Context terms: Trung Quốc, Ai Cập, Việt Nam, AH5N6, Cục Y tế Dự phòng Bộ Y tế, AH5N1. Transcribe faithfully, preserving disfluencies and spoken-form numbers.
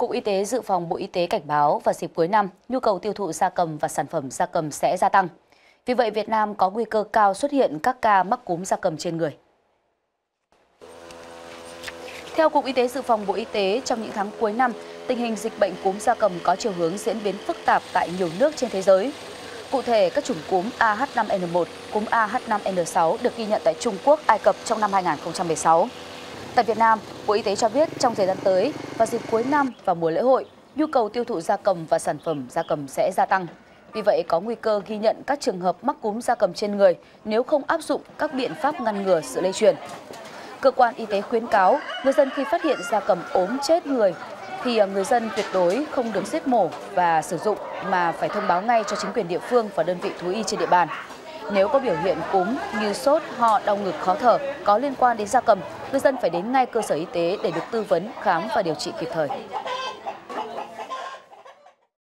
Cục Y tế Dự phòng Bộ Y tế cảnh báo vào dịp cuối năm, nhu cầu tiêu thụ gia cầm và sản phẩm gia cầm sẽ gia tăng. Vì vậy, Việt Nam có nguy cơ cao xuất hiện các ca mắc cúm gia cầm trên người. Theo Cục Y tế Dự phòng Bộ Y tế, trong những tháng cuối năm, tình hình dịch bệnh cúm gia cầm có chiều hướng diễn biến phức tạp tại nhiều nước trên thế giới. Cụ thể, các chủng cúm A H năm N một, cúm A H năm N sáu được ghi nhận tại Trung Quốc, Ai Cập trong năm hai nghìn không trăm mười sáu. Tại Việt Nam, Bộ Y tế cho biết trong thời gian tới, vào dịp cuối năm và mùa lễ hội, nhu cầu tiêu thụ gia cầm và sản phẩm gia cầm sẽ gia tăng. Vì vậy, có nguy cơ ghi nhận các trường hợp mắc cúm gia cầm trên người nếu không áp dụng các biện pháp ngăn ngừa sự lây truyền. Cơ quan y tế khuyến cáo người dân khi phát hiện gia cầm ốm chết người thì người dân tuyệt đối không được giết mổ và sử dụng mà phải thông báo ngay cho chính quyền địa phương và đơn vị thú y trên địa bàn. Nếu có biểu hiện cúm như sốt, ho, đau ngực, khó thở có liên quan đến gia cầm, người dân phải đến ngay cơ sở y tế để được tư vấn, khám và điều trị kịp thời.